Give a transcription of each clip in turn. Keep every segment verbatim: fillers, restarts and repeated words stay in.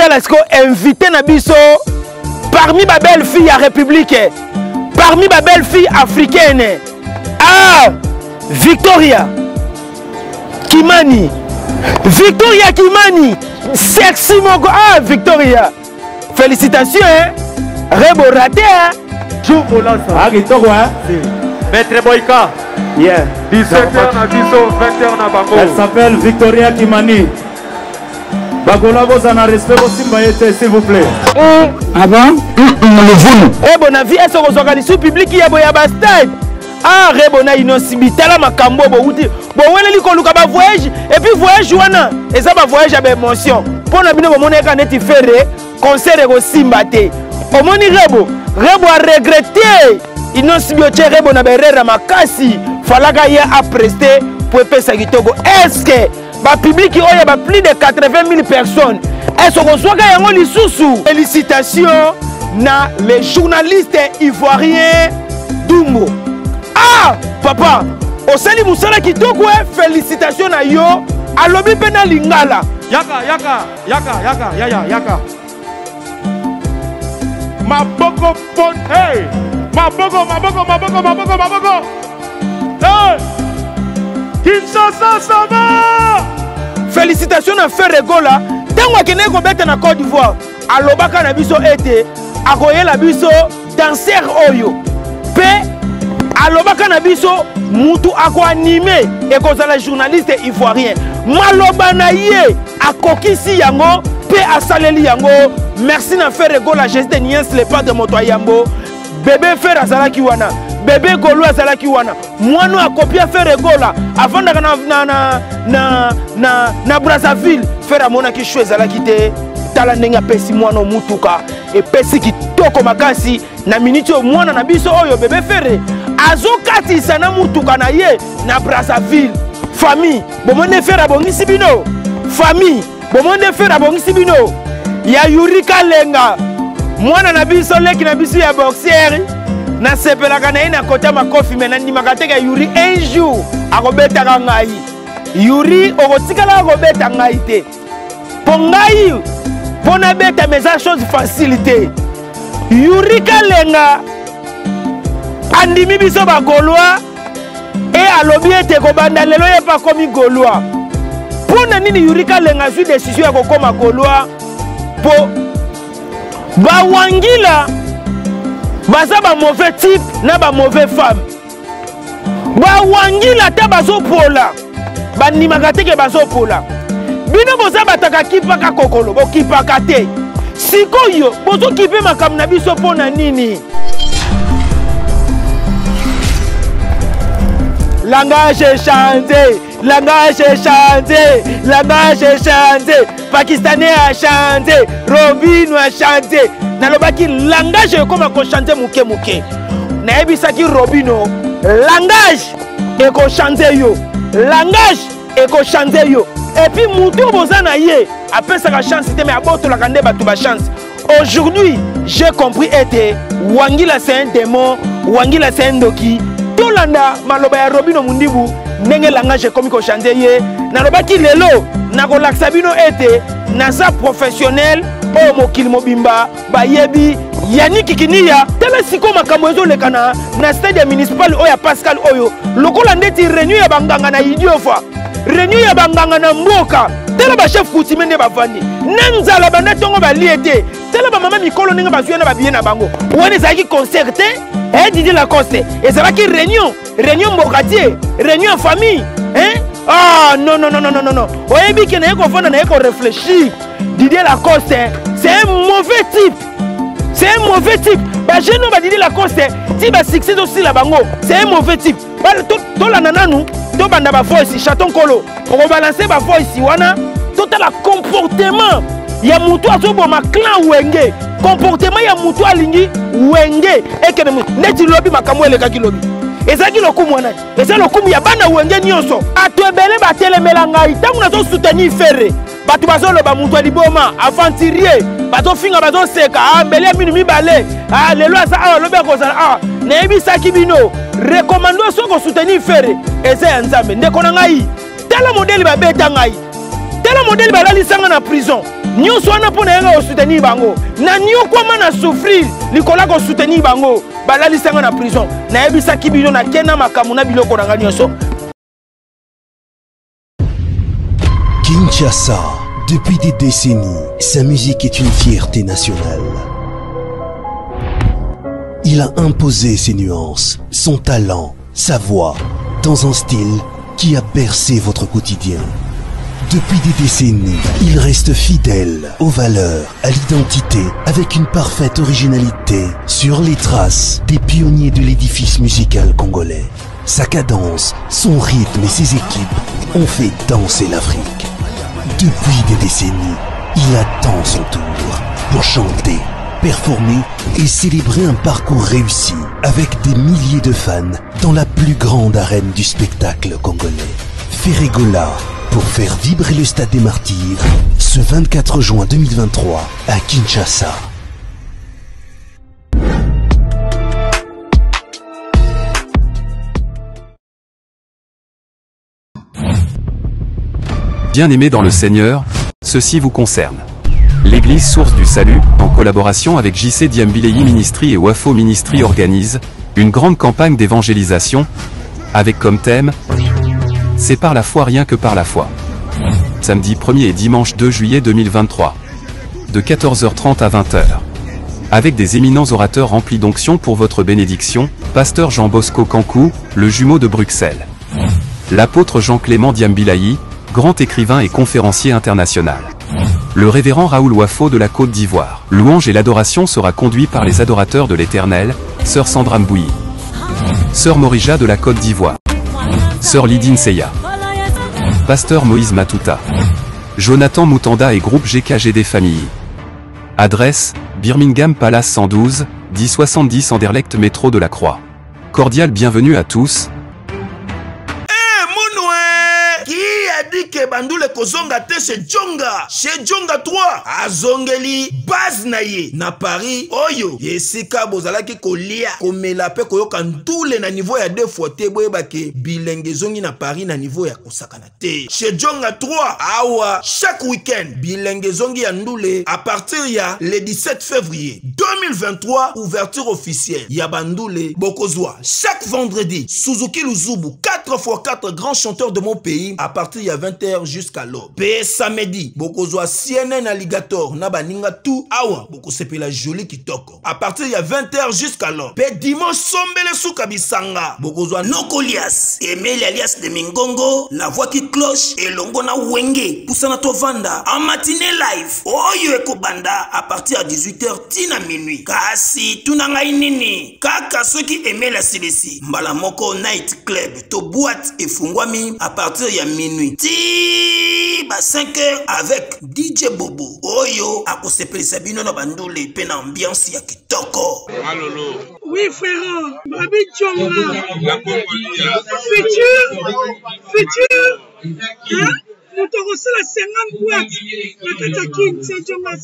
Telasco invité Nabiso parmi ma belle fille à République, parmi ma belle fille africaine. Ah, Victoria Kimani, Victoria Kimani, sexy mon gars. Ah, Victoria, félicitations. Hein? Réboraté. Hein? Joue au lance. Ah, Victoria. Maître Boyka. Yeah. dix-sept heures, vingt heures. Elle s'appelle Victoria Kimani. Bagola, vous en avez respect aussi, s'il vous plaît. Ah bon? Eh, bon avis, est-ce que vous organisez le public qui est à Bastille? Ah, rebona innocibité là makambo bo uti. Bo wena liko luka ba voyage et puis voyage wana. Et ça ba voyage avec émotion. Pour na bino bo mona ka neti ferré concert ko simbate. Bo moni rebo, rebo a regretter. Innocibité rebo na berera makasi. Falaka ya a prester pour pesa kitoko. Est-ce que ba public oyo ba plus de quatre-vingt mille personnes. Est-ce qu'on soit ka yango lisusu? Félicitations na les journalistes ivoiriens Dumbo. Ah, papa, au Sali Moussala qui donc ouais, félicitations à yo, à l'objet Lingala. Yaka, yaka, yaka, yaka, yaya, yaka. Ma boko pot, hey, ma boko, ma boko, ma boko, ma boko, ma boko. Hey, Kinshasa, ça va. Félicitations à Ferre Gola. Tant qu'on est Robert en Côte d'Ivoire, à l'obaka la biso été, à goyer la biso danser oyo. P. Alors, Bakanabiso, Moutou Ako animé, et qu'on a les journalistes ivoiriens. Malobanaye, à Kokisi Yango, Paix à Saleli Yango, merci d'en faire égo la geste de Niens, le Padre Montoyambo, bébé Fer à Zalakiwana, bébé Golo à Zalakiwana, moi nous à copier faire égo là, avant d'aller na Brazzaville, faire à Monaki Choué Zalakite, Talanenga Pessi Moano Moutouka, et Pessi qui toko makasi, na minute au moins Nabiso, Oyo, bébé Ferré. Azokati sana mutuka na ye na Brazzaville famille bomonde fera bongisi bino famille bomonde fera bongisi bino ya Yuri Kalenga mwana na biso leki na biso ya boxeur na sepela kana ina kota makofi mena ndi makateka Yuri un jour akobeta ngai Yuri okotikala akobeta ngai te pongai pona beta meza chose facilité Yuri Kalenga Andimi biso ba Gaulois et alobi ete ko banda lelo ye pa komi Gaulois. Pona nini Yuri Kalenga su décision ya ko koma Gaulois po ba wangila baza ba mauvais type na ba mauvais femme. Ba wangila ta bazo pola. Ba ni magateke bazo pola. Bino boza bataka kipaka kokolo, bo kipaka te. Sikoyo bozo kipe makam na biso pona nini? Langage chanté, langage chanté, langage chanté, Pakistanais a chanté, Robinio a chanté. Nalobaki langage comme on chante mouké mouké. Naebisaki Robinio, langage et qu'on chante yo, langage et qu'on chante yo. Et puis moutou bozana yé, après ça la chance c'était mais abord la kande ba touba chance. Aujourd'hui j'ai compris était Wangila c'est un démon, Wangila c'est un doki. Tolanda maloba ya Robinio Mundibu nenge langage comme ko chante ye na lobaki lelo na ko laksabino ete na za professionnel o mokili mobimba bayebi yaniki kiniya tele siko makambo ezo lekana na stade municipal oya Pascal oyo lokola ndeti réunion ya banganga na idiofa réunion ya banganga na mboka tele ba chef kutimende bavandi nanzala banda tongo bali ete tele ba mama mikolo nenge bazuena ba biena bango wone zaki concerté. Eh, Didier Lacoste, et ça va qu'il réunion, réunion Bocatier, réunion en famille, hein? Ah, non, non, non, non, non, non, non. Oye, bien qu'il n'y ait qu'on fonde, qu'on réfléchit. Didier Lacoste, c'est un mauvais type. C'est un mauvais type. Bah, je n'ai pas Didier Lacoste, si bah, succès aussi la bango, c'est un mauvais type. Bah, tout la nananou, tout banda ba voice, chaton colo, on va balancer ba voice, wana, tout la comportement. Ya mutu azobo ma clan wenge comportement ya mutu alingi wenge ekene mu neti lobi makamwe le kaki lobi ezaki lokumu wana ezaki lokumu ya bana wenge nyonso atwebele batelemela ngai tangu nazo soutenir Ferre batu bazolo ba mutu aliboma aventurier bazo finga bazo seka ah mbele minu mibale ah lelo asa ah lobi akozala ah nebi sakibino recommando soko soutenir Ferre ezaki nzambe ndeko na ngai tala modèle ba beta ngai tala modèle ba lalisanga na prison. Nous sommes pour soutenir Bango. Nous comment souffrir. Nicolas ko soutenir Bango. Bala lisanga na prison. Na ebisa kibiyo na kena makamuna biloko na nganyoso. Kinshasa, depuis des décennies, sa musique est une fierté nationale. Il a imposé ses nuances, son talent, sa voix, dans un style qui a bercé votre quotidien. Depuis des décennies, il reste fidèle aux valeurs, à l'identité, avec une parfaite originalité, sur les traces des pionniers de l'édifice musical congolais. Sa cadence, son rythme et ses équipes ont fait danser l'Afrique. Depuis des décennies, il attend son tour pour chanter, performer et célébrer un parcours réussi avec des milliers de fans dans la plus grande arène du spectacle congolais. Ferre Gola, pour faire vibrer le Stade des Martyrs, ce vingt-quatre juin deux mille vingt-trois à Kinshasa. Bien-aimés dans le Seigneur, ceci vous concerne. L'Église Source du Salut, en collaboration avec J C Diambilei Ministry et Wafo Ministry, organise une grande campagne d'évangélisation avec comme thème « C'est par la foi rien que par la foi ». Samedi premier et dimanche deux juillet deux mille vingt-trois, de quatorze heures trente à vingt heures. Avec des éminents orateurs remplis d'onction pour votre bénédiction, Pasteur Jean Bosco Kankou, le jumeau de Bruxelles. L'apôtre Jean Clément Diambilei, grand écrivain et conférencier international. Le révérend Raoul Wafo de la Côte d'Ivoire. Louange et l'adoration sera conduit par les adorateurs de l'Éternel, sœur Sandra Mbouyi, sœur Morija de la Côte d'Ivoire, sœur Lydine Seya, pasteur Moïse Matuta, Jonathan Moutanda et groupe G K G des familles. Adresse, Birmingham Palace cent douze, dix soixante-dix Anderlecht métro de la Croix. Cordial bienvenue à tous. Que bandule kozonga te chez Djonga, chez Djonga trois, à Zongeli, base naye, na Paris, oyo, yesika bozala ki kolia, komela pe koyoka ndule na niveau ya deux fois te boyeba ke bilenge zongi na Paris na niveau ya kosakana te. Chez Djonga trois, awa, chaque week-end, bilenge zongi ya ndule, à partir ya le dix-sept février deux mille vingt-trois, ouverture officielle, ya bandule, bokozwa, chaque vendredi, Suzuki Luzubu, quatre fois quatre grands chanteurs de mon pays, à partir ya vingt heures jusqu'à l'aube. Pe samedi, bokozwa C N N Alligator, nabaninga tout awa, bokosepe la jolie kitoko. À partir de vingt heures jusqu'à l'aube. Pe dimanche sombele soukabisanga, bokozwa Nokolias, Emel alias de Mingongo, la voix qui cloche, et longona wenge, poussana tovanda, en matinée live, oyo ekobanda, à partir de dix-huit heures, tina minuit. Kasi, tunanga inini, kaka ceux qui aimaient la silesi, mbalamoko night club, to boîte et fungwami, à partir de minuit. cinq heures avec D J Bobo. Oyo, à cause de Sabino Nabandoulé, peine ambiance ya kitoko. Malolo. Oui, frère, Babi Djonga. La Congolia. Futur, futur. Hein? Nous t'aurons la cinquante boîtes. La Katakin, c'est Djonga.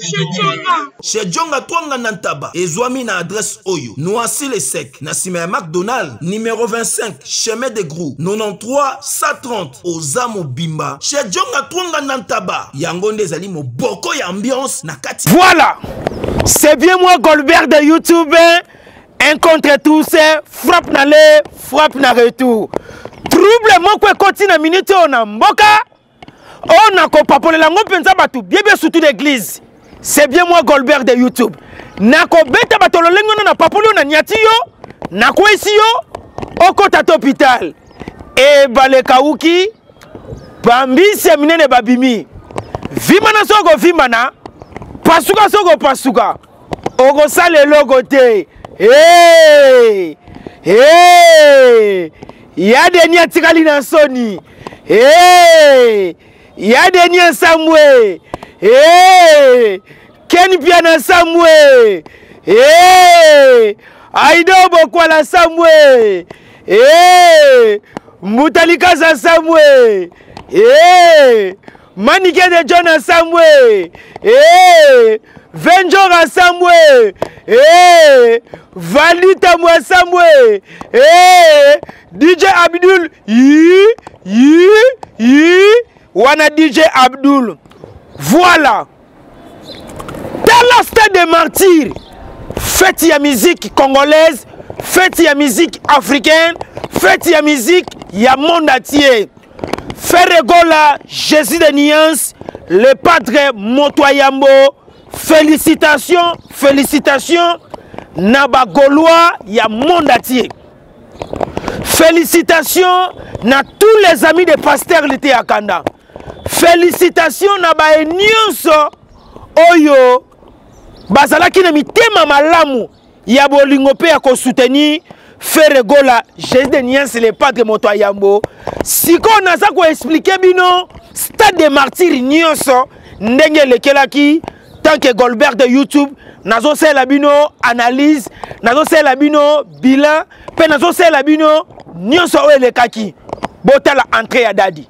Chez Djonga. Chez Djonga, Twanga Nantaba. Et Zouami na adresse Oyo. Noisy les secs. Nassime McDonald. Numéro vingt-cinq. Chemin des Grous. quatre-vingt-treize cent trente. Ozamo Bimba. Chez Djonga, Twanga Nantaba. Yangonde Zalimo. Boko y ambiance. Nakati. Voilà. C'est bien moi, Goldberg de YouTube. Un contre tous. Frappe n'aller. Frappe n'a retour. Trouble mon quoi continue minute on a mboka. On a coupé pour les langues, on bien bien surtout l'église. C'est bien moi Goldberg de YouTube. N'a coupé bête bateau le langue, on a pas pour on a niati yo, n'a coupé ici yo, au côté de l'hôpital. Et balé kaouki, bambi semine ne babimi. Vimana sogo vimana, pasuka sogo pasuka. Ogo sale logote. Hey, hey, y'a des niati kalina soni. Hey. Y'a des niens samoué. Eh! Ken piana samoué. Eh! Aido bokwala samoué. Eh! Mutalika za samoué. Eh! Manike de John samoué. Eh! Venjora samoué. Eh! Valita mwa samoué. Eh! D J Abdul. Yi! Yi! Yi! Wana D J Abdul, Voilà. Dans Stade des Martyrs, faites la musique congolaise, faites la musique africaine, faites la musique du monde entier. Ferre Gola, Jésus de Niance, le Padre Montoyambo, félicitations, félicitations, Naba Gaulois, il y a monde entier. Félicitations à tous les amis de Pasteur Liteya Kanda. Félicitations Naba Enyonso, Oyo, Bazala qui n'a mis tema malamu, il y a Bolingopé à soutenir. Ferre Gola, Jésus de Niance, le Padre Montoyambo. Si on a ça qu'on explique, Bino, Stade des Martyrs, Nyonso, Ndenge le Kelaki, tant que Goldberg de YouTube, nazo se labino analyse, nazo se labino bilan, pe nazo se labino nyonso oye le kaki. Bota la entrée ya dadi.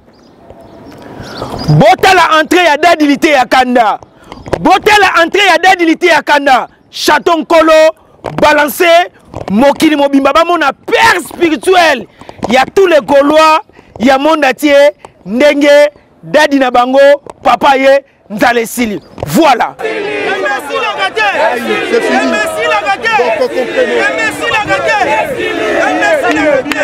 Bota la entrée ya dadi Liteya Kanda. Bota la entrée ya dadi Liteya Kanda. Chaton kolo, balancé, mokili mobimba ba mona père spirituel. Il y a tous les Gaulois, il y a monde entier, ndenge, dadi na bango, papa ye, Nzalesili. Voilà. Merci la gâtée. Merci la gâtée. Merci la gâtée. Merci la gâtée.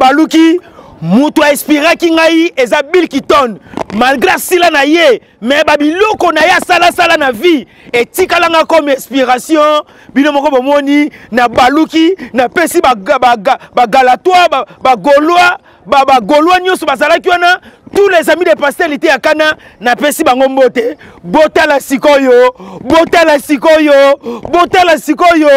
Baluki, Moutoua Espira Kingaï, Ezabil Kiton, malgré cela naie, mais Babilo Konaya Sala Sala na vie, et Tikalanga comme inspiration, Binomoko Moni, na Baluki, na Pessi Bagalatoa, Bagoloa, Bagoloa Nyos Bazalakiana, tous les amis de Pasteur Liteya Kanda, na Pessi Bangombote, Botala Sikoyo, Botala Sikoyo, Botala Sikoyo,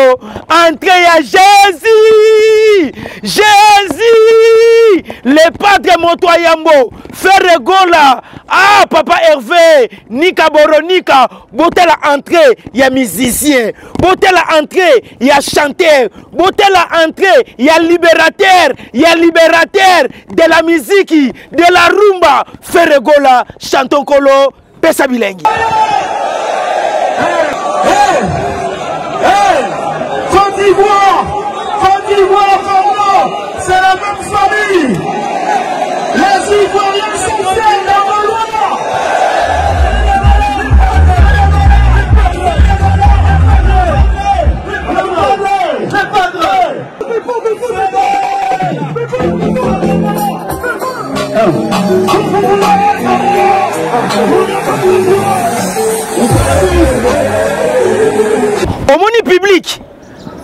entrez à Jésus! Jésus, le Padre Montoyambo, Ferre Gola, ah Papa Hervé, Nika Boronika, Botel à entrée, il y a musicien, Botel à entrée, il y a chanteur, Botel à entrée, il y a libérateur, il y a libérateur de la musique, de la rumba, Ferre Gola, Chanton Kolo, Pesa Bilengi. Hey, hey, hey. d'Ivoire, Côte d'Ivoire, Congo, c'est la même famille. Les Ivoiriens sont fiers de nos lois. Le Omoni public,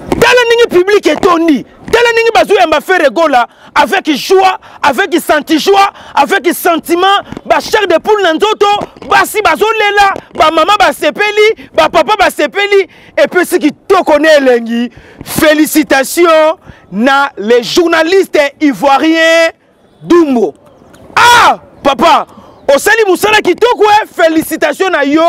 tel public est Tony, tel bazou m'a fait Gola avec joie, avec senti joie, avec sentiment, bah chair de poule nanzoto, bah si bazou lela, bah maman bah sepeli, bah papa bah sepeli, et puis ce qui te connaît lengi, félicitations na les journalistes ivoiriens Dumbo. Ah papa, au sali moussala qui tokwe, félicitations à yo,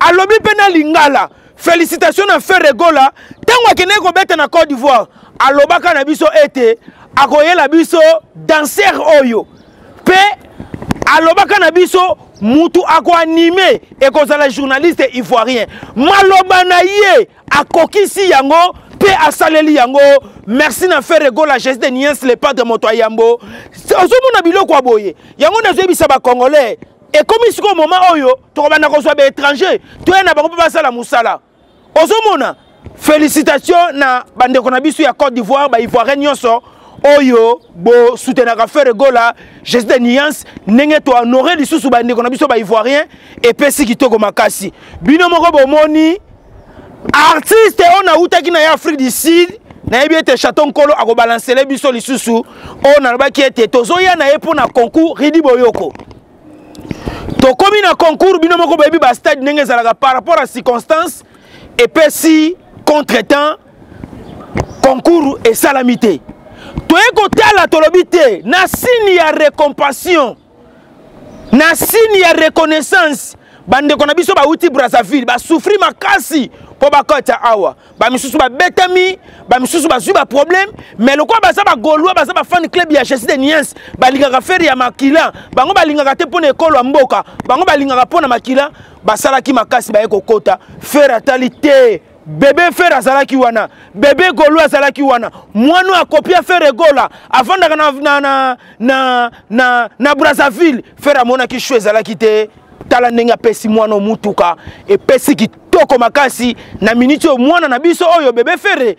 à l'obli pena lingala. Félicitations à Ferre Gola. Tant que vous avez en Côte d'Ivoire, à l'Obaka Nabiso été, à Goye Nabiso, danseur Oyo. Paix, à l'Obaka Nabiso, Moutou Ako animé, et qu'on a les journalistes ivoiriens. Malobanaye, à Kokisi Yango, paix à Saleli Yango. Merci à Ferre Gola, geste de Niens, le Padre Montoyambo. C'est un peu comme Boye. Yango n'a pas de Congolais. Et comme ici au moment où tu as un étranger, tu as un peu la moussala. Ozomona, félicitations na bande konabisu ya Côte d'Ivoire, ba Ivoirien nyonso, oyo bo soutenir Ferre Gola, geste de nuance, nenge to honorer les sous bande konabisu ba Ivoirien et pesi kitoko makasi. Binomo bo moni artiste on a outaki na Afrique du Sud. Na bien te chaton kolo a balancer les biso les sous on a ba ki ete tozoya na epo na concours ridi boyoko. Donc comme il y a un concours, il y a un par rapport à circonstances, et puis si, contre-temps, concours et salamité. Tu es côté à la tolobité, il y a récompensation, il y a reconnaissance. Bande qu'on a besoin d'outils Brazzaville, bah souffrir ma casse pour bah quand ça awa, bah monsieur bah bête ami, bah monsieur bah zuba problème, mais le quoi bah ça bah Gaulois bah ça bah fan club y a chassé des niens, bah l'ingara faire y a makila, bah on bah l'ingara te pone école amboka, bah on bah l'ingara pone makila, bah ça là qui ma casse bah eko kota, faire totalité. Bébé Ferre Azalakiwana, bébé Golo Azalakiwana, moi nous a copié Ferre Gola, avant d'aller na na na na na Brazzaville, faire à mon aki choué Azalakité. Talandenga pesi mwana mutuka et pesi kitoko makasi na minute mwana na biso oyo bébé Ferre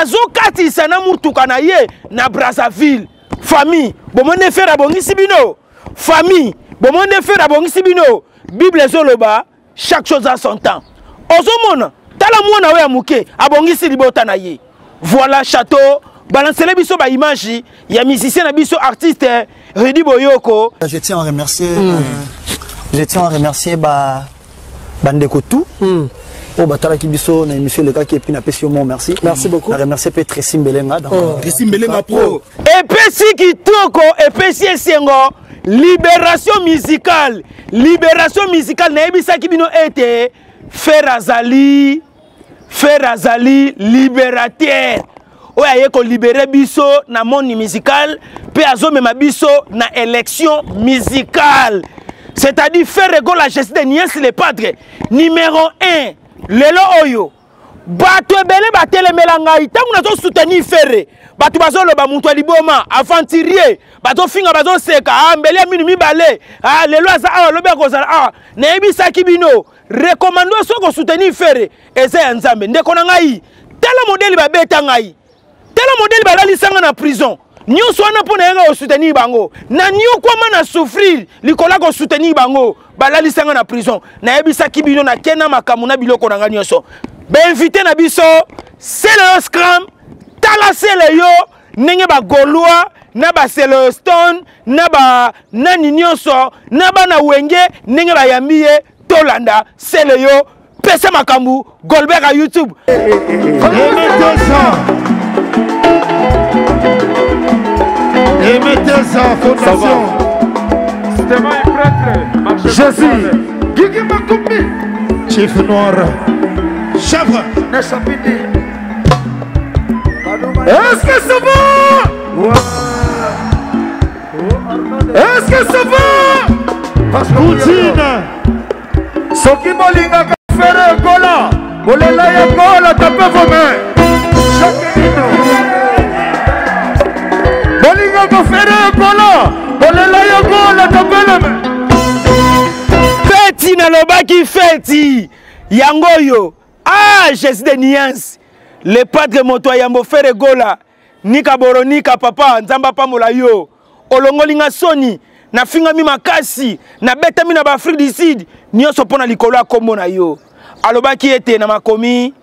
azokati sana mutuka na ye na Brazzaville famille bomonde Ferre abongisi bino famille bomonde Ferre abongisi bino Bible ezoloba chaque chose a son temps ozomona tala mwana we amuke abongisi libota na ye voilà château balancez-le biso ba image ya musicien na biso artiste Rudi Boyoko. Je tiens à remercier mm. euh... Je tiens à remercier ba Bandekotou. Mm. Oh batala kibiso na monsieur le gars qui est pris na pesio mon merci. Merci beaucoup. Je remercie Petre Simbelenga dans Simbelenga pro. Et Pessi Kitoko et Pessi Sengo libération musicale. Libération musicale na ebisa kibino ete Ferre Azali Ferre Azali libérateur. Oya yeko libéré biso na monde musical, pe azo mema biso na élection musicale. C'est-à-dire Ferre Gola geste de niens le padre numéro un lelo oyo bato ebele batelemela ngai tangu nazo soutenir Ferre bato bazoloba muntu aliboma aventurier bato finga bazo seka ah mbele minu mibale ah lelo aza ah lobe kozala ah na ebisaki bino recommandons soko soutenir Ferre eze ya nzambe ndeko na ngai tala modèle ba beta ngai tala modèle ba lalisanga na prison. Nous sommes pour soutenir Bango. Nous sommes souffrir. Nous sommes soutenir Bango. Nous sommes en prison. Nous sommes en prison. Invité na biso, c'est le scram. Talase le yo. Nenge ba Gaulois. Naba Celestone. Naba Nani Nyonso. Naba na Wenge. Nenge ba Yambiye. Tolanda. C'est le yo. Pese Makambu. Goldberg à YouTube. Et mettez ça en fondation. C'était moi un prêtre. Jésus. Guigui Makoumi. Chief Noir. Chèvre. Nechapidi. Est-ce que ça va? Ouais. Est-ce que ça va? Poutine. Soki Molinga Ferre Gola. Olelaye Gola, tapez vos mains. Feti na loba ki feti yangoyo ah Jesus de niance le Padre Montoyambo Ferre Gola nika boronika papa nzamba pamola yo olongolinga soni na finga mi makasi na beta mi na ba fridicide nyoso pona likolo akomona yo aloba ki ete na makomi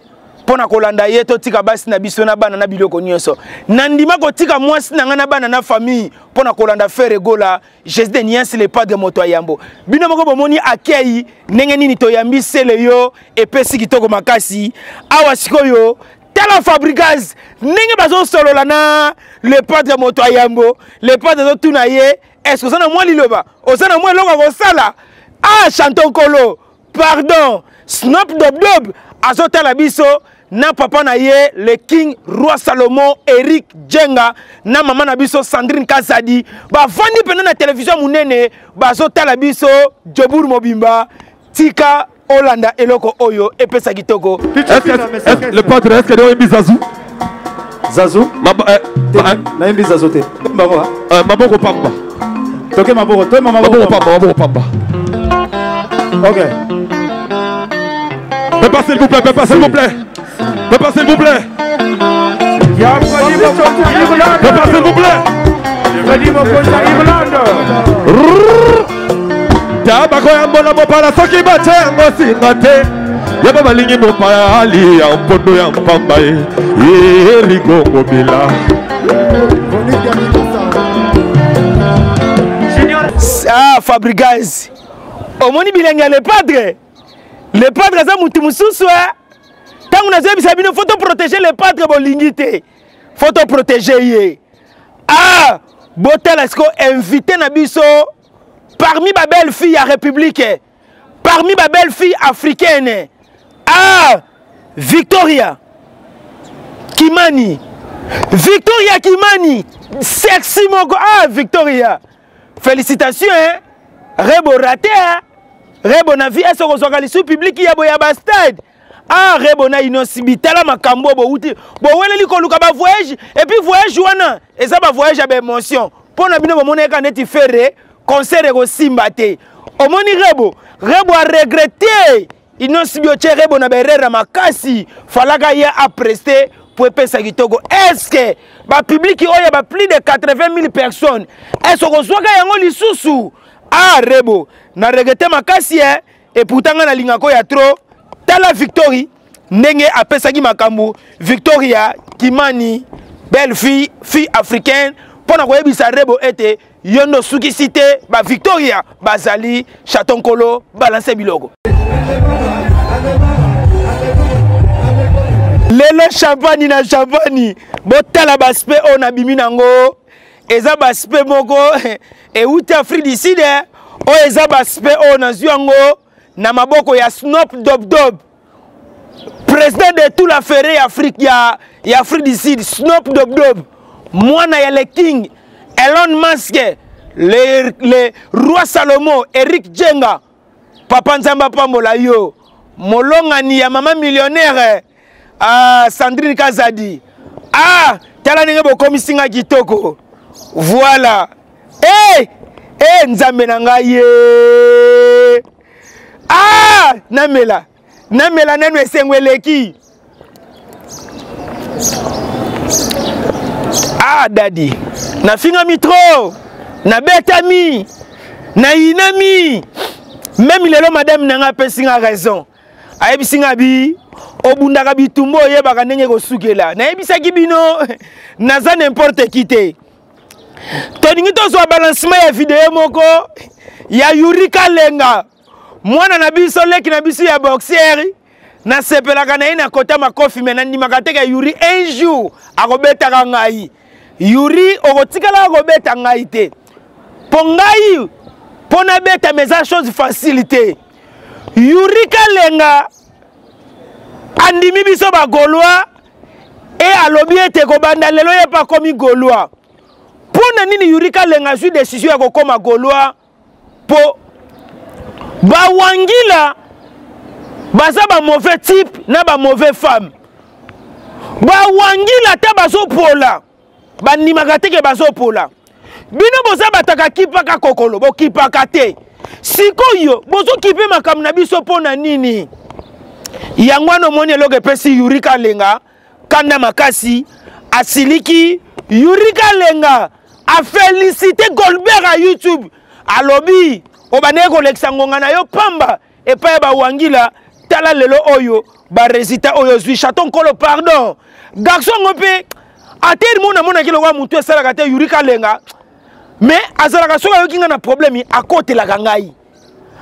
pona kolanda yeto tika basi na biso na bana na biloko nyoso nandima kotika mwasi na ngana bana na famille pona kolanda Ferre Gola Jesus de niance le Padre Montoyambo bino moko bomoni akei nenge nini toyambi sele yo epesi kitoko makasi awa sikoyo tela fabricaz nenge bazo solo lana le Padre Montoyambo le Padre zo tunaye est-ce que ça na moi liloba osana moi longa ko sala ah chanton kolo pardon Snop Dobdob azota la biso na papa na ye le king roi Salomon Eric Jenga na mama na biso Sandrine Kazadi ba vandi pena na télévision munene bazota la biso Djobour Mobimba tika Hollanda eloko oyo epesa kitoko le padre est-ce que doit bizazu zazu maba na bizazu te maba maboko pamba toke maboko to mama maboko pamba maboko pamba OK Papa s'il vous plaît papa s'il vous plaît papa s'il vous plaît ya fadi mo konta Irlande papa s'il vous plaît fadi mo konta Irlande ta ba ko ya mbona mo para soki ba tengo singate ya baba lingi mo para ali ya mpondo ya mpamba e rigongo bila ah Fabrigas omoni bilenga le padre le padre za mutu mususu tant on a zebisabino faut protéger le padre bolingité faut protéger yé ah botel est-ce qu'on invité na biso parmi ma belle fille à république parmi ma belle fille africaine ah Victoria Kimani Victoria Kimani sexy moko ah Victoria félicitations hein reboraté hein Rebona vie est-ce qu'on soit sous public ya boya ba stade ah rebona inocibitala makambo bo uti bo weleli ko luka ba voyage et puis voyage wana et ça ba voyage ba émotion pona bino bo moneka neti ferré concert ko simbate omoni rebo rebo a regretter inocibioche rebo na berera makasi falaka ya apprester pour pesa kitoko est-ce que ba public oya ba plus de quatre-vingt mille personnes est-ce qu'on soit yango lisusu ah rebo na regretter ma kasi hein et pourtant na lingako ya trop tala victory nenge apesaki makambu Victoria Kimani belle fille fille africaine pona koyebisa rebo ete yondo suki cité ba Victoria bazali chatonkolo balancer biloko lelo champagne na champagne botala baspe on abimi nango eza baspe moko et outi Afrique du Sud o eza baspe o na zwango na maboko ya Snop Dobdob président de tout la Ferre Afrique ya ya Afrique du Sud Snop Dobdob mwana ya le king Elon Musk le le roi Salomon Eric Jenga papa nzamba pambola yo molonga ni ya mama millionnaire ah Sandrine Kazadi ah tala ninge bokomisinga kitoko voilà hey eh nzambe na ngaye ah namela namela nanu esengweleki ah daddy na finga mitro na betami na inami même lelo madame nanga pesinga raison ayebisinga bi obundaka bitumbo yebaka ndenge kosukela nayebisaki bino naza n'importe qui te Toningi tozo balancement ya video moko ya Yuri Kalenga mwana na biso leki na biso ya boxer na sepelaka na ina kota makofi menandi makateka Yuri un jour akobetaka ngai Yuri okotikala akobeta ngai te pongai pona beta meza chose facilité Yuri Kalenga andimi biso ba Gaulois et alobi ete kobanda lelo ye pa komi Gaulois Pona nini Yuri Kalenga su décision ya kokoma Gaulois po ba wangila baza ba mauvais type na ba mauvais femme Ba wangi la ta bazo pola. Ba ni magate ke bazo pola. Bino boza bataka kipaka kokolo, bo kipaka te. Siko yo, bozo kipe makam na biso pona nini. Yangwano moni loge pesi Yuri Kalenga Kanda makasi asiliki Yuri Kalenga a félicité Goldberg à YouTube à lobby au banego lexangonga na yo pamba et pa ba wangila tala lelo oyo ba résultat oyo zui chaton kolo pardon garçon ngopé atel mona mona ki lowa mutu sala kate Yuri Kalenga mais azala ka soka yo kinga na problème a côté la kangai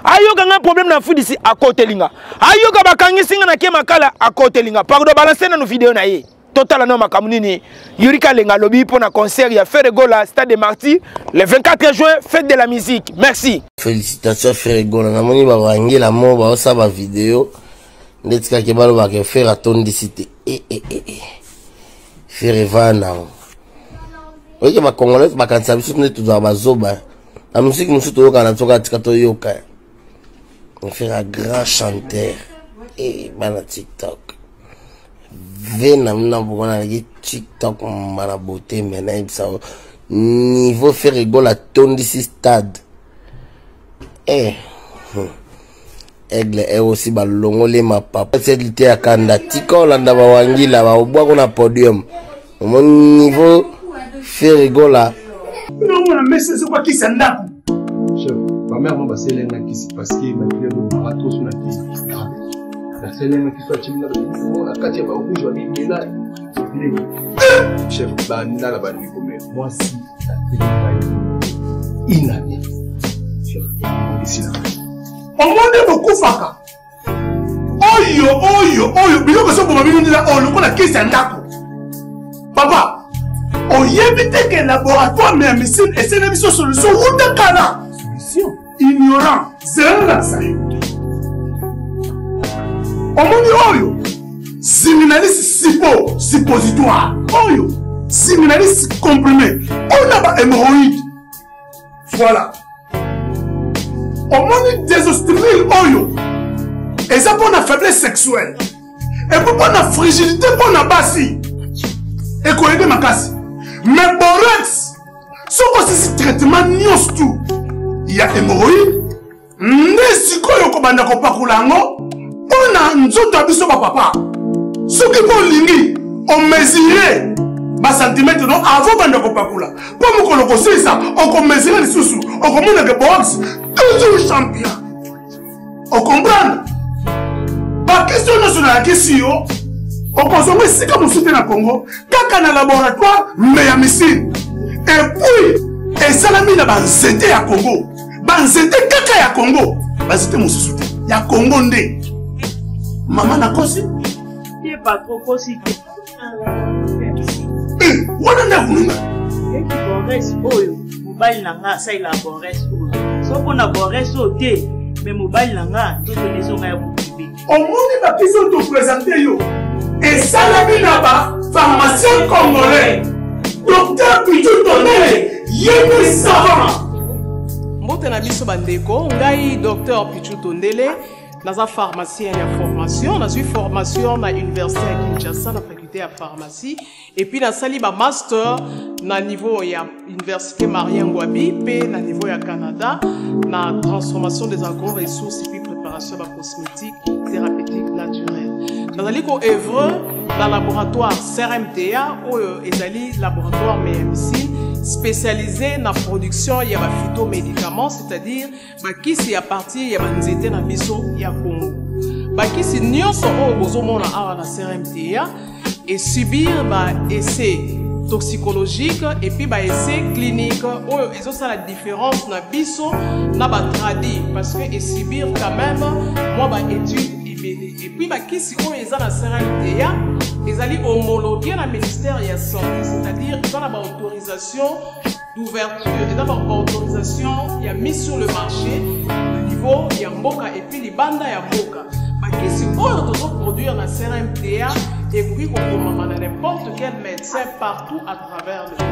ayo kanga problème na fudisi a côté linga ayo ka bakangi singa na kema kala a côté linga pardon balancer na no vidéo na ye total non makamunini Yuri Kalenga lobby pour un concert il y a Ferre Gola Stade des Martyrs le vingt-quatre juin fête de la musique merci félicitations Ferre Gola na moni ba wangela mo ba osa ba vidéo netika ke balo ba ke faire attendicité eh eh eh Ferre vana oye ba congolais ba kansa biso ne tuza ba zoba la musique nous surtout ka na toka tika to yoka on fait un grand chanteur et bana TikTok Venamna pour la TikTok maraboté maintenant ça niveau faire rigole à ton stade eh aigle est aussi balongolé ma papa c'est Liteya Kanda tiko landa bawangi la ba bois qu'on a podium mon niveau faire rigole à non mon mais c'est quoi qui s'endap chef ma mère m'a passé l'un qui s'est passé ma fille de marathon sur la télé c'est les qui sont chimina la quatrième au rouge on là chef banda la bande moi si inane chef ici là on monte beaucoup faka oyo oyo oyo biloko so bomba bino ndila on lokola kisi ndako papa on yebite que laboratoire mais médecine et c'est une solution route kana solution ignorant c'est là ça Omoni oyo siminalisi sipo suppositoire oyo siminalisi comprimé on a ba hémorroïde voilà omoni désostril oyo et ça pour la faiblesse sexuelle et pour la fragilité pour la basi et qu'on aide makasi mais borex so ko si traitement nyos tout il y a hémorroïde nesiko yo ko banda ko pakulango On a un autre papa. Ce qui est on mesurait ma centimètre avant de faire papula. Pour nous connaître ça, on mesurait les sous-sous. On comprend que boxe, toujours champion. On comprend. Par question nationale, la question, on consomme si comme on soutient le Congo, quand on a un laboratoire, mais à missile. Et puis, et ça l'a mis dans la Z T à Congo. Dans Z T à Congo. Parce que mon soutien, il y a Congo. Maman n'a pas si tu pas trop si tu es pas trop si mobile nanga ça il a borès so on a borès sauté mais mobile nanga tout les oreilles au monde va qui sont te présenter yo et ça la binaba pharmacien congolais docteur Pitou Tonné yémi savant mbote na biso bandeko ngai docteur Pitou Tondele dans la pharmacie, il y a formation. Dans une formation, à l'université à Kinshasa, la faculté à pharmacie. Et puis, dans le master, dans le niveau de l'université Marien Ngouabi, puis dans le niveau du Canada, dans la transformation des agro-ressources et puis préparation de la cosmétique, thérapeutique, naturelle. Dans le œuvre, dans le laboratoire C R M T A, ou le laboratoire M M C, spécialisé dans la production, il y a des phytomédicaments, c'est-à-dire, qui s'y a parti, il y a des étés dans le il y a Congo. Qui s'y n'y a pas de C R M T A et subir des essais toxicologiques et puis des essais cliniques. Et ça, c'est la différence dans le n'a pas traduit parce que subir quand même, moi, études. Et puis, qui s'y a dans C R M T A, ils allaient homologuer le ministère de la Santé, c'est-à-dire qu'ils ont l'autorisation d'ouverture, ils ont l'autorisation, il y a mis sur le marché, au niveau, il y a Mboka et puis les bandes, il y a Mboka. Mais si on veut produire la C R M T A, et puis qu'on peut n'importe quel médecin partout à travers le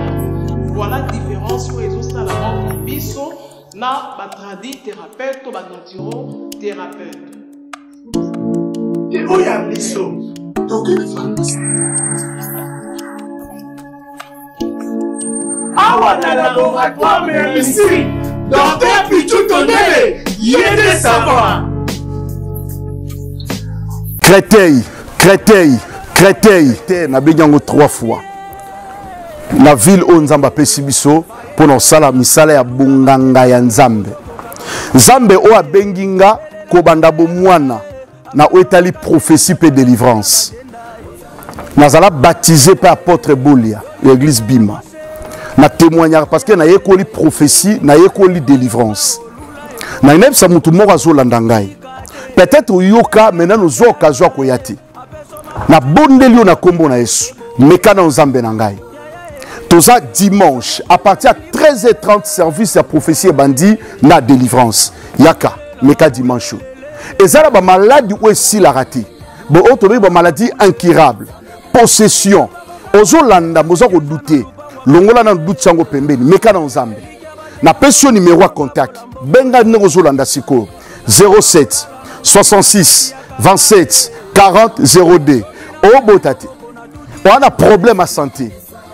monde. Voilà la différence pour les autres à la mort de Bissot, na batradi thérapeute ou naturothérapeute. Et où y a Bissot? Créteil, Créteil, Créteil, Nabigyango trois fois. La ville où nous avons appelé biso pour nous salam, nous salam, nous salam, nous salam, nous salam, nous salam, nous salam, na ouetali prophétie et délivrance. Nous allons baptiser par apôtre Bolia, l'église Bima. Nous témoignons parce que nous avons une prophétie, nous avons une délivrance. Nous avons une prophétie, nous avons une peut-être que yoka maintenant nous avons une occasion. Nous avons une combo na Yesu, mais nous avons une nangai. Tout ça dimanche, à partir de treize heures trente, service à prophétie et bandit, na délivrance. Yaka, mais dimanche. Et ça, la maladie ou si la raté. Bon, autrement, maladie incurable, possession. Ozolanda, moza ko douter. Longola nan doute sango pembeni, meka nan zambe. Na pension numéro contact. Benga ne ozolanda siko zéro sept soixante-six vingt-sept quarante zéro deux. O botate. On a problème à santé.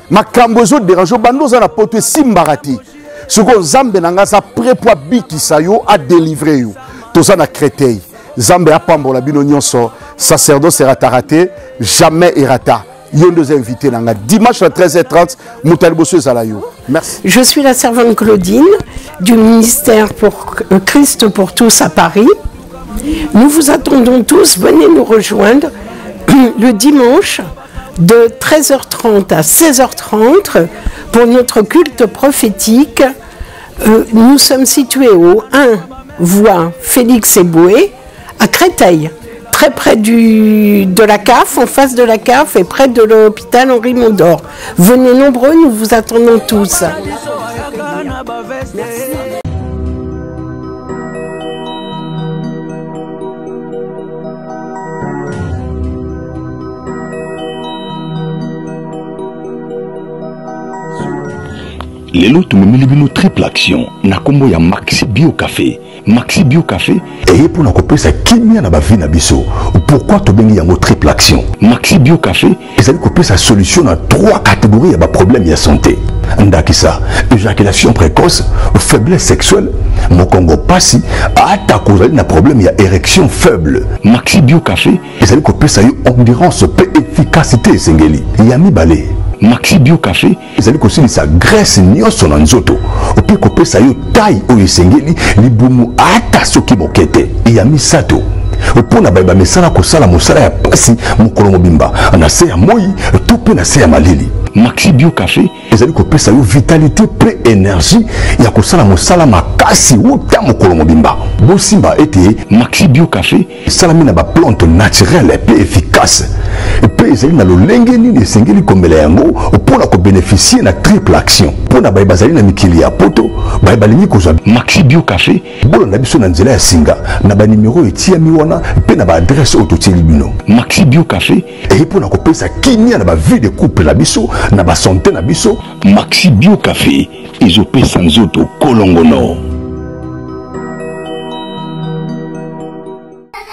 Ma kambozo dérange bando za na pote simbarati. Soko zambe nanga sa pré poa biki sayo a délivrer yo. Tozana Créteil, Zambé apambo la binonion so, sacerdoce erata raté, jamais erata. Yon deux invités nanga dimanche à treize heures trente, Moutalbosso Zalayo. Merci. Je suis la servante Claudine du ministère pour Christ pour tous à Paris. Nous vous attendons tous, venez nous rejoindre le dimanche de treize heures trente à seize heures trente pour notre culte prophétique. Nous sommes situés au un voie Félix Eboué à Créteil, très près du, de la C A F, en face de la C A F et près de l'hôpital Henri Mondor. Venez nombreux, nous vous attendons tous. Merci. Les lots de triple action, na combo ya Maxi Bio Café. Maxi Bio Café. Et pour nous couper ça, qui m'a la vie na biso? Pourquoi tu bénis en triple action? Maxi Bio Café. Et ça couper sa solution dans trois catégories à problème de santé. Ndakisa, éjaculation précoce, faiblesse sexuelle, mokongo passi, attaque aux na problème ya érection faible. Maxi Bio Café. Et ça couper ça endurance, efficacité singeli. Yami balé. Maxi Bio Café, ils allaient aussi sa graisse nion son anzoto. Au pire copé sa yo taille ou yesengeli, li bumu ata soki mokete. Yami sato. Pour na baiba mesala ko sala mosala ya pasi mokolo bimba. Na se ya moi, tope na se ya malili. Maxi Bio Café, ils allaient copé sa yo vitalité, pré énergie, ya ko sala mosala makasi ou ta mokolo bimba. Bosimba été Maxi Bio Café, salami na ba plante naturelle et peu efficace. Ils na lolengeni ne singeli kombela yango pour la ko bénéficier na triple action pour na baibazali na mikili ya poto baibalini ko Maxi Bio Café bolo na biso na nzela ya singa na ba numéro etia miwana pe na ba adresse autotilibino Maxi Bio Café et pour na ko pesa kimia na ba vie de couple la biso na ba santé na biso Maxi Bio Café ezopé sans auto kolongono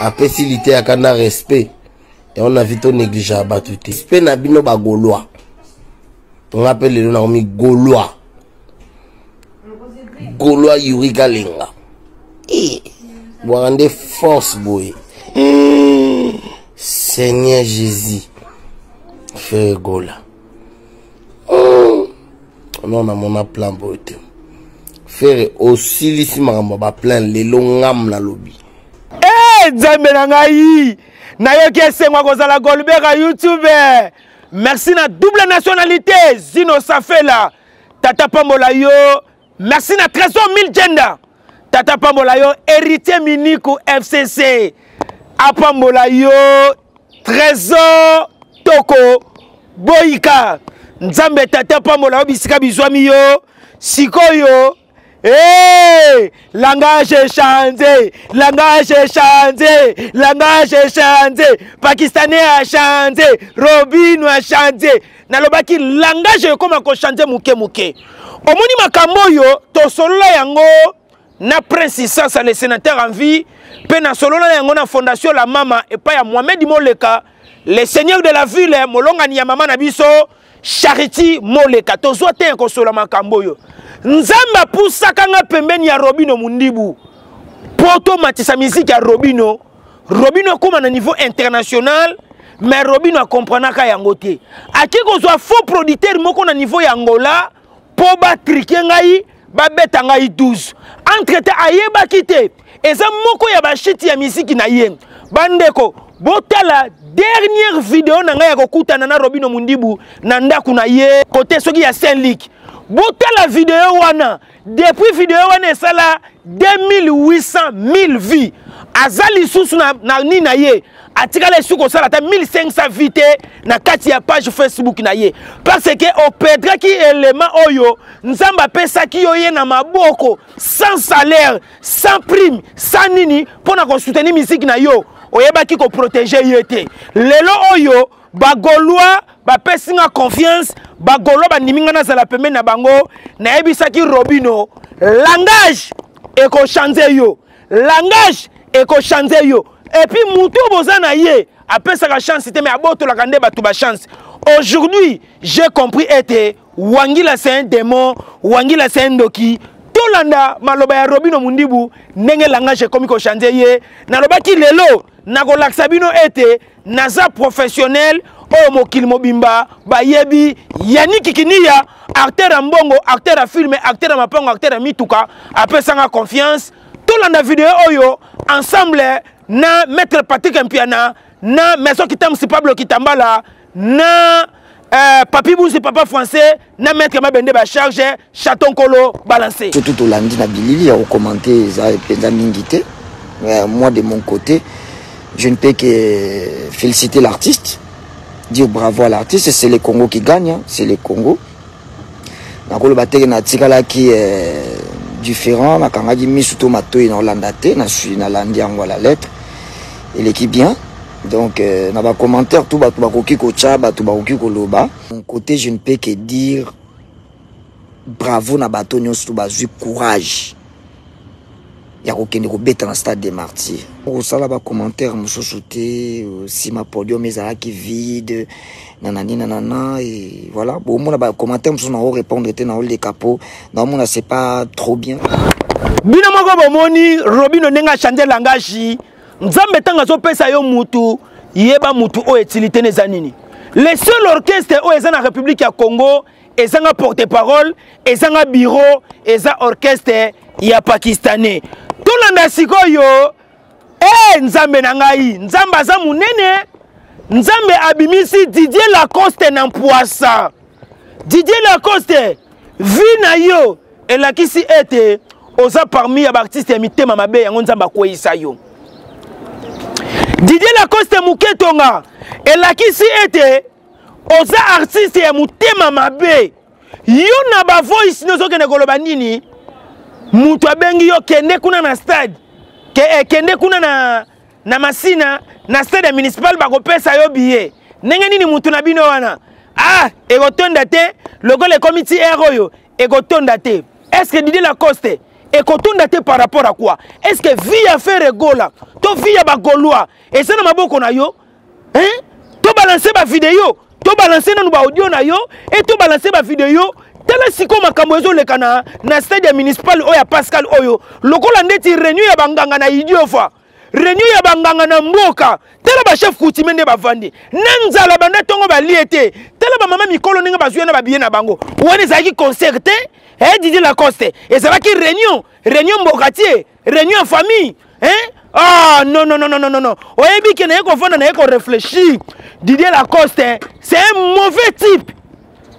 a facilité akana respect. Et on a vite négligé à battre. C'est pas un ba Gaulois. On appelle les noms Gaulois. Gaulois Yuri Kalenga. Et vous rendez force, boy. Mmh. Seigneur Jésus. Ferre Gola. Mmh. On a mon plan pour te. Ferre aussi l'issime à plein les longs âmes dans le lobby. Eh, Zamenangaï! Nayo kesenga kozala Goldberg à YouTube. Merci na double nationalité Zino Safela. Tata Pambola yo. Merci na Trésor Miljenda. Tata Pambola yo héritier Miniku F C C. A Pambola yo Trésor Toko Boyika. Nzambe Tata Pambola yo bisika bizwami yo. Sikoyo. Hey, langage chanté, langage chanté, langage chanté, Pakistanais a chanté, Robinio a chanté. Nalobaki langage comme on chante mouke mouke. Omoni makambo yo, to solo yango na prince sans les sénateurs en vie, pe na solo yango na fondation la mama et pa ya Mohamed Moleka Les seigneurs de la ville, Molonga Niyamama Nabiso, Charity, Moleka, Tozote, Nkosolama Kamboyo. Nzamba Poussakanga Pembeni ya Robinio Mundibu. Poto Matissa Musique ya Robinio. Robinio comme à niveau international, mais Robinio a compris qu'il y a un côté. A qui qu'on soit faux producteur, moi qu'on a niveau Angola, pour battre Kengai, battre Kengai douze. Entre temps, aïe ba kité. Et ça, moi qu'on y a bâché la musique naïe. Bandeko, bota la dernière vidéo n'anga ya kokuta nana Robinio Mundibu, nanda kunaye côté ceux qui a Saint-Luc. Bota la vidéo wana. Depuis vidéo wana ça la deux mille huit cent mille vies. Azali sous na ni na ye atika les sous ça la mille cinq cents vite na katia page Facebook na ye parce que au perdra qui élément oyo nzamba pesa ki oye na maboko sans salaire sans prime sans nini pour na soutenir musique na yo oyeba ki ko protéger yete lelo oyo bagolwa ba pesinga confiance bagolwa ba niminga na za la peme na bango na ebisa ki Robinio langage et ko changer yo langage et qu'on change yo. Et puis moutou bozana ye après ça la chance c'était mais aboto la kande batuba chance. Aujourd'hui j'ai compris était Wangila c'est un démon, Wangila c'est un doki. Tolanda maloba ya Robinio Mundibu nenge langage comme qu'on change ye. Naloba ki lelo nagolaxabino était naza professionnel o mokil mobimba bayebi yani kikiniya acteur en bongo, acteur à film, acteur à mapango, acteur à mituka après ça la confiance. Tout la vidéo oyo ensemble na maître Patrick Mpiana na maison qui t'aime si Pablo qui t'ambala na euh, papi bousi papa français na maître mabende ba charge chaton colo balancé tout au lundi na bilili a commenté ça et puis d'amingité moi de mon côté je ne peux que féliciter l'artiste dire bravo à l'artiste c'est le Congo qui gagne c'est le Congo na ko le battre na tikala qui différent, ma camarade Miss Tomato et Norlandate, je suis Nalandi envoie la lettre et l'équipe bien. Donc, n'a pas commentaire tout bakoki kocha, bakoki koloba. Mon côté, je ne peux que dire bravo na bato nyonso bazwi courage. Ya kokende kobeta na Stade des Martyrs. Pour ça là ba commentaire muso sauté si ma podium ezala ki vide nanani nanana et voilà bon mon ba commentaire muso na répondre té na les capots non mon c'est pas trop bien. Bino moko bomoni Robinio nenga changer langage nzambe tanga zo pesa yo mutu yeba mutu o utilité nezanini. Le seul orchestre o ezana République ya Congo ezanga porte-parole ezanga bureau ezanga orchestre ya pakistanais. Tolanda sikoyo eh nzambe nangai nzamba za munene nzambe abimisi Didier Lacoste na mpoasa Didier Lacoste vina yo elakisi ete oza parmi ya artiste ya mitema mabe yango nzamba koyisa yo Didier Lacoste muketonga elakisi ete oza artiste ya mutema mabe yo na ba voice nozokene koloba nini Moutou abengi yo kende kuna na stade ke, kende kuna na, na masina na stade municipal bako pesa yo biye nenge nini moutou na bino wana ah ego tonda te logo le comité ero yo ego tonda te est-ce que Didier Lacoste ego tonda te par rapport à quoi est-ce que via Ferre Gola to via bagoloa et ça na maboko na yo hein to balancer ba vidéo to balancer na ba audio na yo et to balancer ba vidéo tala siko makambo ezo le kana na stade municipal oya Pascal oyo lokola ndeti renew ya banganga na idiofa renew ya banganga na mboka tala ba chef kutimende bavandi nanza la banda tongo baliete tala ba mama mikolo ninga bazuena ba biena bango wone za ki concerté eh Didier Lacoste et ça va ki reunion reunion mbokatier reunion en famille hein ah non non non non non non oyebi ke na yeko fonda na yeko réfléchir Didier Lacoste c'est un mauvais type.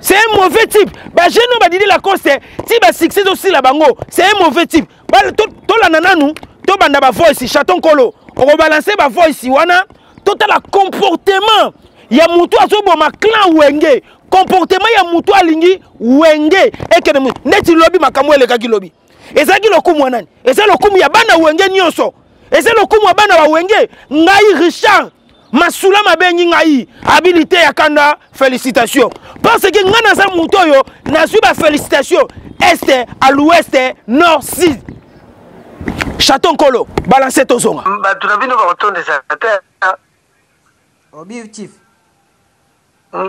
C'est un mauvais type. Bah, je ne vais pas dire la cause. Si bah succès aussi la bango, c'est un mauvais type. Bah, tout la nananou, tout banda ba voice, chaton colo. On va balancer ba voice, wana. Tout à la comportement. Il y a moutou à sobo ma clan wenge. Comportement il y a moutou à lingi wenge. Et que neti lobby ma kamwe le kaki lobby. Et ça qui le koum wanan. Et ça le koum ya bana wenge nyonso. Et ça le koum ya bana wa wenge. Ngai Richard. Masula mabengi ngai habilité ya kanda félicitations parce que ngana za mutoyo na suba félicitations est à l'ouest nord sud chaton colo balancer tozonga ba tu na bino ba retourner ça terre objectif. Bah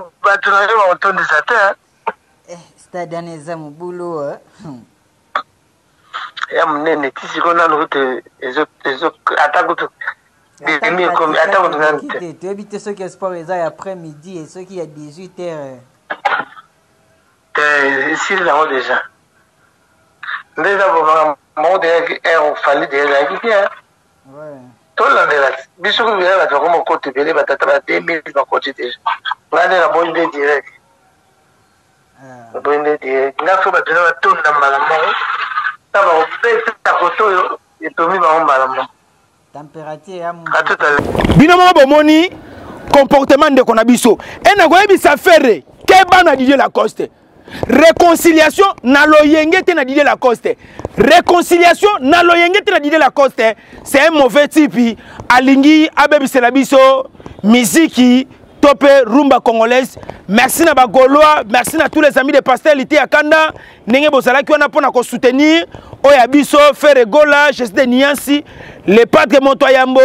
tu n'as pas entendu ça, hein? Eh, c'est un examen boulot, hein? Il y a mon nez, tu sais qu'on a le route, les autres, les autres, attaque autour. Tu habites ceux qui ont sport les après-midi et ceux qui ont dix-huit heures. Ici, là haut déjà. Déjà, vous avez déjà la guerre. Tout le monde est là. Bien sûr, vous avez vraiment côté de l'État, vous avez deux mille de côté déjà. Vous avez la bonne idée directe. La bonne idée directe. Vous avez la tourne dans la main. Vous avez la photo et tout le monde dans la main. Température binomo bomoni comportement de konabiso et na goyebi sa ferre keba na Didier Lacoste réconciliation na loyenge te na Didier Lacoste réconciliation na loyenge te na Didier Lacoste c'est un mauvais type alingi abebi selabiso musique topé rumba congolaise. Merci na ba Gaulois, merci na tous les amis de Pasteur Liteya Kanda nenge bozala ki wana pona ko soutenir Oyabiso, Ferre Gola, je suis de Niansi, les Padre Montoyambo.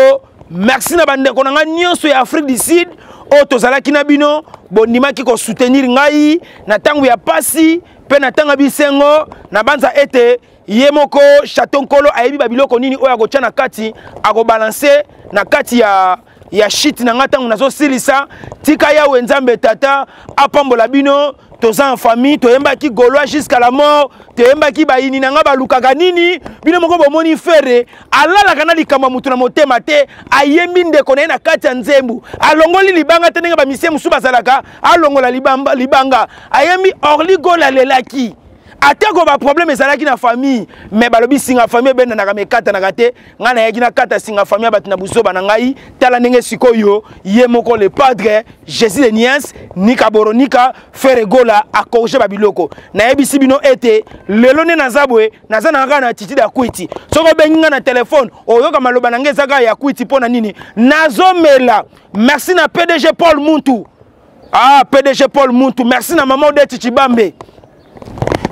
Merci na bande ko nanga nyonso ya Afrique du Sud, o tozala kinabino, bonima ki ko soutenir ngai, na tangu ya pasi, pe na tanga bisengo, na banza ete yemoko chaton kolo ayebi babiloko nini oya ko tshana kati, ako balancer na kati ya ya shit na ngata unazo silisa, tika ya wenzambe tata, apambola bino. Tozan en famille, tu aimes qui Gaulois jusqu'à la mort, tu aimes qui Baïni Nanga Balukaganini, Binomoko Bomoni Ferre, Allah la Ganali Kamamutuna Motemate, Ayemine de Konena Katanzemu, Alongoli Libanga Tenega Misem Subazalaka, Alongola Libamba Libanga, Ayemi Orli Gola Lelaki. Ate ko ba problème ezalaki na famille mais balobi singa famille ben na kame kata na kate ngana yaki na kata singa famille batina buso bana ngai tala ndenge sikoyo ye moko le padre Jésus de Niens nika boronika Ferre Gola akorje babiloko na yebisi bino ete lelone na zabwe na zana ngana attitude akwiti soko benginga na téléphone oyoka maloba nange zaka ya kwiti pona nini nazomela. Merci na P D G Paul Muntu, ah P D G Paul Muntu, merci na maman de Tichibambe.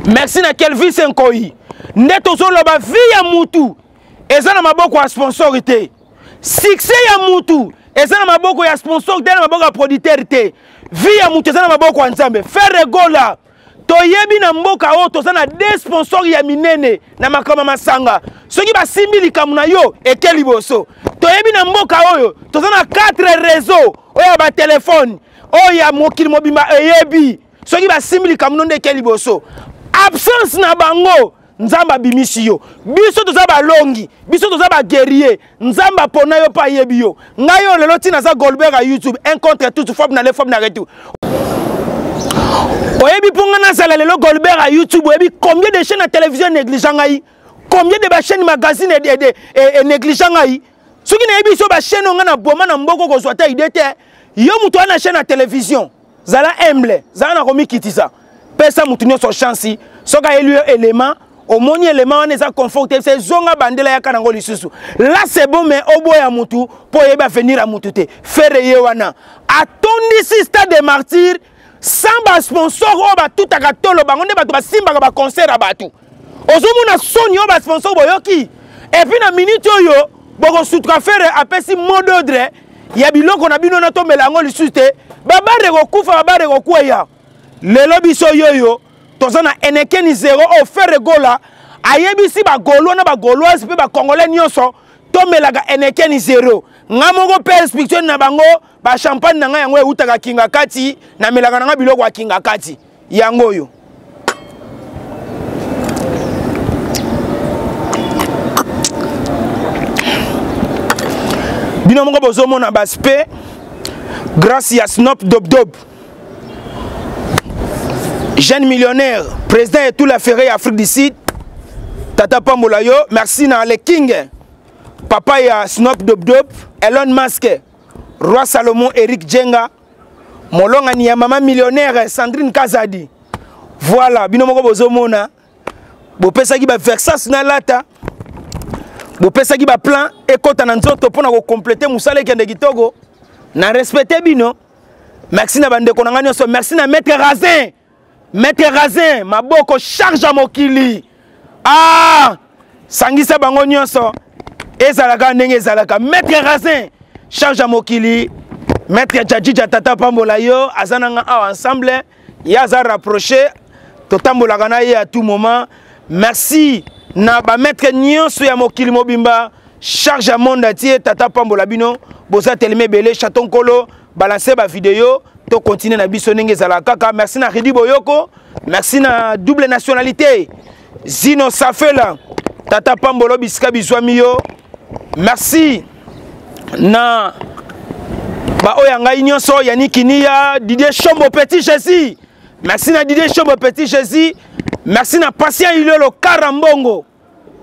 Merci na Kelvis Nkoyi. Neto zolo ba vie ya mutu. Eza na maboko ya sponsorité. Succès ya mutu. Eza na maboko ya sponsor, dela maboko ya productivité. Vie ya mutu eza na maboko ya Nzambe. Ferre Gola. Toyebi na mboka oto zana des sponsors ya minene na makama masanga. Soki ba simili kamuna yo ekeliboso. Toyebi na mboka oyo tozana quatre réseaux. Oya ba téléphone. Oya mokili mobima eyebi. Soki ba simili kamuna nde ekeliboso. Absence na bango nzamba bimisio biso tozaba longi biso tozaba guerrier nzamba pona yo pa yebio ngayo lelo tina za Goldberg a YouTube un contre tout forme na les forme na retou oyebi ponga na sala lelo Goldberg a YouTube oyebi combien de chaînes à télévision négligeant ngai combien de ba chaînes magazine et et, et, et négligeant ngai suki na yebi so ba chaîne nga na boma na mboko ko zwata idée te yo muto na chaîne à télévision zala humble zala na komi kitisa pesa mutunyo so chance soka élu élément au moni élément on est confortable c'est zonga bandela ya kanango lisusu là c'est bon mais oboya mutu po yeba venir à mutute Ferre yewana atondi si Stade des Martyrs samba sponsor oba tout akatolo bango ne bato basimba ka ba concert abatu ozumu na soni oba sponsor boyoki et puis na minute yo boko sutra Ferre apesi mode ordre ya biloko na bino na to melango lisusu te baba reko kufa baba reko kuya. Le lobby soyoyo, tozana enekeni zero au Ferre Gola, ayebisi ba Gaulois na ba Gauloise pe ba Congolais nyonso, tomelaga enekeni zero. Ngamongo perspective na bango, ba champagne na nga yango utaka kinga kati, na melaka na biloko ya kinga kati. Yango yo. Binomongo bozomo na baspe, grâce à Snop Dobdob. Jeune millionnaire, président et tout la ferrée Afrique du Sud, Tata Pambolayo, merci na le King, Papa ya Snop Dobdob, Elon Musk, Roi Salomon, Eric Jenga, Molonga ni ya maman millionnaire, Sandrine Kazadi. Voilà, binomoko bozomona, bopesa ki ba versas na lata, bopesa ki ba plan, ekota na nzoto pona ko compléter musale kende kitogo, na respecter bino, merci na bandeko na nganyo so, merci na Maître Razin. Maître Razin, ma boko charge à mokili. Ah! Sangisa bango nyonso. Ezalaka ndenge ezalaka. Maître Razin, charge à mokili. Maître Tchadji Tata Pambola yo, azananga ensemble, yaza rapproché, totambola ganaye à tout moment. Merci naba maître Nyon Suya Mokili Mobimba, charge à monde entier Tata Pambola bino, boza telme belé chaton kolo, balancer ba vidéo, to continue na biso nenge zala kaka. Merci na Ridi Boyoko, merci na double nationalité. Zino Safela, Tata Pambolo biska bizwamiyo. Merci na ba oyanga nyonso yanikiniya Didier Chombo Petit Jésus. Merci na Didier Chombo Petit Jésus. Merci na Patient Ilo le Karambongo.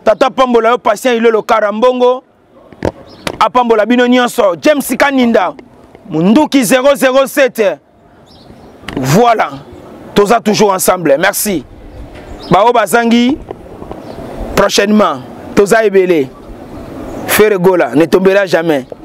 Tata Pambola yo Patient Ilo le Karambongo. A Pambola bino nyonso James Kaninda. Munduki zéro zéro sept. Voilà. Toza toujours ensemble. Merci. Bao Bazangi. Prochainement, Toza Ebele. Ferre Gola ne tombera jamais.